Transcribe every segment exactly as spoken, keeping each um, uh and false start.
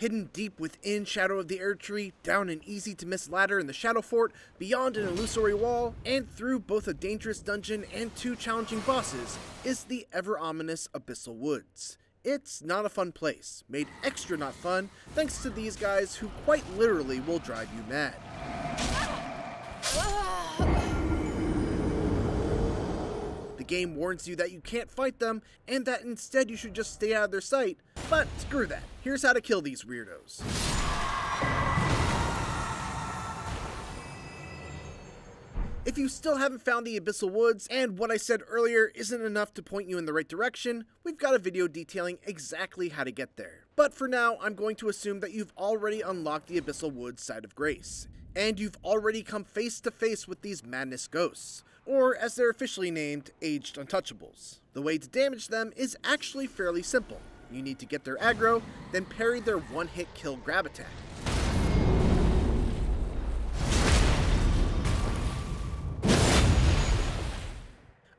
hidden deep within Shadow of the Erdtree, down an easy-to-miss ladder in the Shadow Fort, beyond an illusory wall, and through both a dangerous dungeon and two challenging bosses, is the ever-ominous Abyssal Woods. It's not a fun place, made extra not fun thanks to these guys who quite literally will drive you mad. The game warns you that you can't fight them and that instead you should just stay out of their sight, but screw that. Here's how to kill these weirdos. If you still haven't found the Abyssal Woods, and what I said earlier isn't enough to point you in the right direction, we've got a video detailing exactly how to get there. But for now, I'm going to assume that you've already unlocked the Abyssal Woods Side of Grace, and you've already come face to face with these Madness Ghosts, or as they're officially named, Aged Untouchables. The way to damage them is actually fairly simple. You need to get their aggro, then parry their one-hit kill grab attack.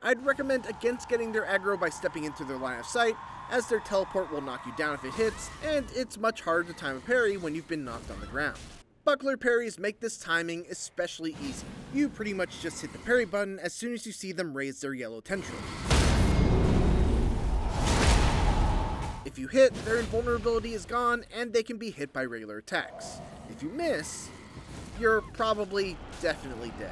I'd recommend against getting their aggro by stepping into their line of sight, as their teleport will knock you down if it hits, and it's much harder to time a parry when you've been knocked on the ground. Buckler parries make this timing especially easy. You pretty much just hit the parry button as soon as you see them raise their yellow tendril. If you hit, their invulnerability is gone and they can be hit by regular attacks. If you miss, you're probably definitely dead.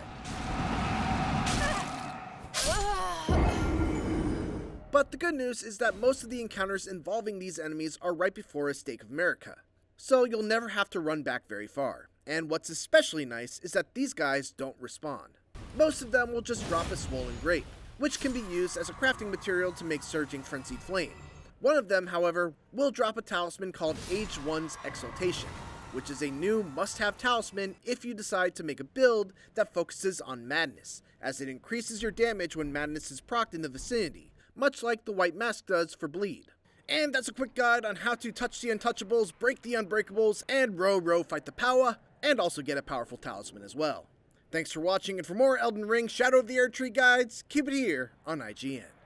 But the good news is that most of the encounters involving these enemies are right before a Stake of America, so you'll never have to run back very far. And what's especially nice is that these guys don't respond. Most of them will just drop a Swollen Grape, which can be used as a crafting material to make Surging Frenzied Flame. One of them, however, will drop a talisman called Aged Ones Exultation, which is a new must-have talisman if you decide to make a build that focuses on Madness, as it increases your damage when Madness is procced in the vicinity, much like the White Mask does for bleed. And that's a quick guide on how to touch the untouchables, break the unbreakables, and row row fight the power, and also get a powerful talisman as well. Thanks for watching, and for more Elden Ring Shadow of the Erdtree guides, keep it here on I G N.